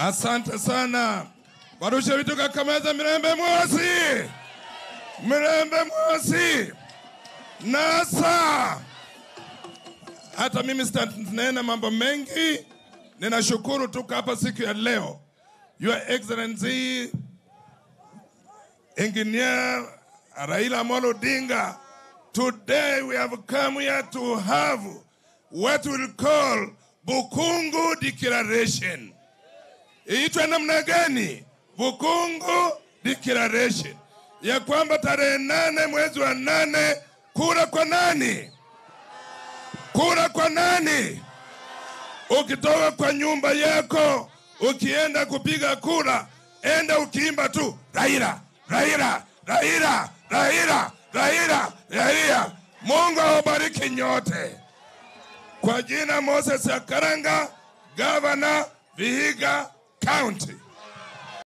Asante sana. Warusha vitu kakameza Mirembe Mwasi. Mirembe Mwasi. NASA. Hata mimi sitanena mambo mengi. Ninashukuru tuko hapa siku ya leo. Your Excellency Engineer Raila Amolo Odinga. Today we have come here to have what we'll call Bukungu Declaration. Iitwa namna gani? Bukungu Declaration. Ya kwamba tarehe 8 mwezi wa 8 kura kwa nani? Kura kwa nani? Ukitoka kwa nyumba yako, ukienda kupiga kura, enda ukiimba tu Raila, Raila, Raila, Raila, Raila, Raila. Mungu awabariki nyote. Kwa jina Moses Akaranga, Governor Vihiga County.